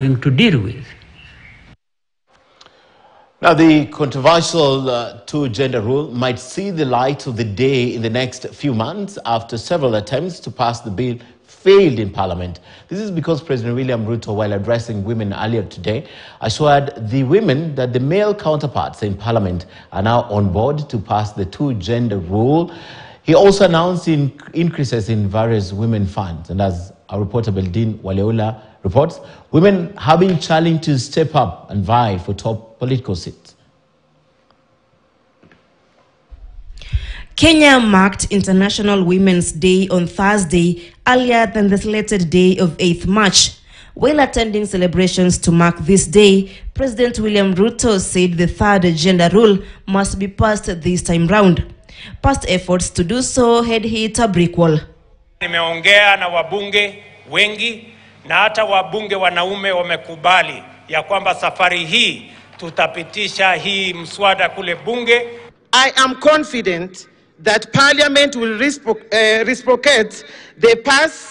to deal with. Now, the controversial two-gender rule might see the light of the day in the next few months after several attempts to pass the bill failed in Parliament. This is because President William Ruto, while addressing women earlier today, assured the women that the male counterparts in Parliament are now on board to pass the two-gender rule. He also announced increases in various women funds, and as our reporter Beldin Waleola reports, women have been challenged to step up and vie for top political seats. Kenya marked International Women's Day on Thursday, earlier than the slated day of 8th March. While attending celebrations to mark this day, President William Ruto said the third gender rule must be passed this time round. Past efforts to do so had hit a brick wall. Nimeongea na wabunge wengi na hata wabunge wanaume wamekubali ya kwamba safari hii tutapitisha hii mswada kule bunge. I am confident that Parliament will reciprocate the pass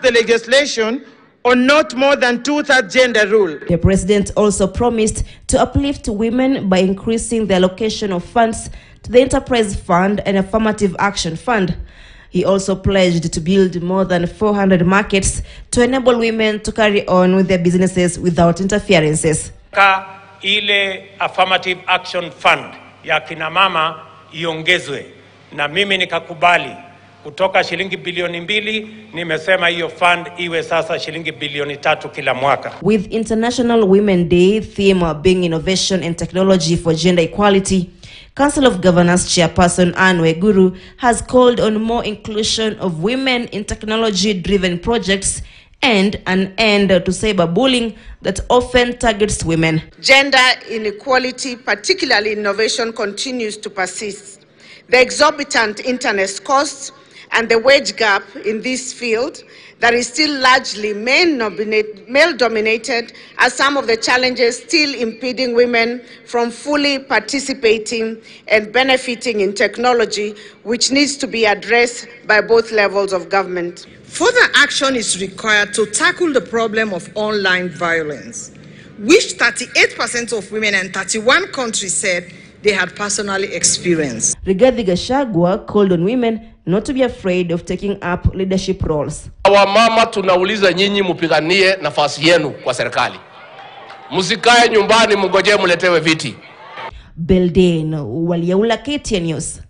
the legislation on not more than two-thirds gender rule. The president also promised to uplift women by increasing the allocation of funds to the Enterprise Fund and Affirmative Action Fund. He also pledged to build more than 400 markets to enable women to carry on with their businesses without interferences. Ile Affirmative Action Fund ya kina mama iongezwe, na mimi nikakubali kutoka shilingi bilioni 2 nimesema hiyo fund iwe sasa shilingi bilioni 3 kila mwaka. With International Women Day theme being innovation and technology for gender equality, Council of Governors Chairperson Anweguru has called on more inclusion of women in technology-driven projects and an end to cyberbullying that often targets women. Gender inequality, particularly innovation, continues to persist. The exorbitant internet costs and the wage gap in this field that is still largely male-dominated are some of the challenges still impeding women from fully participating and benefiting in technology, which needs to be addressed by both levels of government. Further action is required to tackle the problem of online violence, which 38% of women in 31 countries said they had personally experienced. Rigathi Gachagua called on women not to be afraid of taking up leadership roles. Our mama tunauliza nyinyi mupiganie nafasi yenu kwa serikali. Msikae nyumbani mngoje mletewe viti. Beldin Waleola, KTN News.